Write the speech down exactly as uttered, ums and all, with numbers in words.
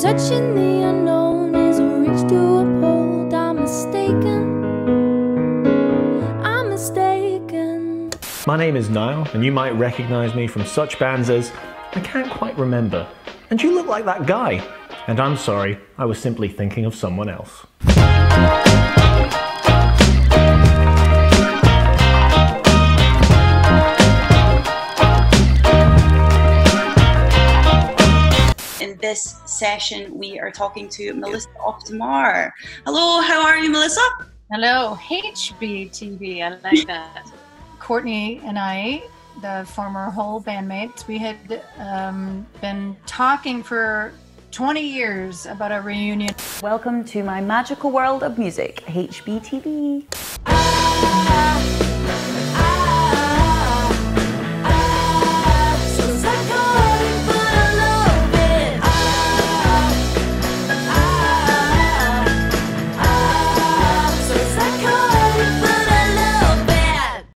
searching the unknown as I reach to a pole. I'm mistaken, I'm mistaken. My name is Niall, and you might recognize me from such bands as I Can't Quite Remember, and You Look Like That Guy, and I'm Sorry, I Was Simply Thinking of Someone Else. This session we are talking to Melissa Auf der Maur. Hello, how are you, Melissa? Hello, H B T V, I like that. Courtney and I, the former Hole bandmates, we had um, been talking for twenty years about a reunion. Welcome to my magical world of music, H B T V.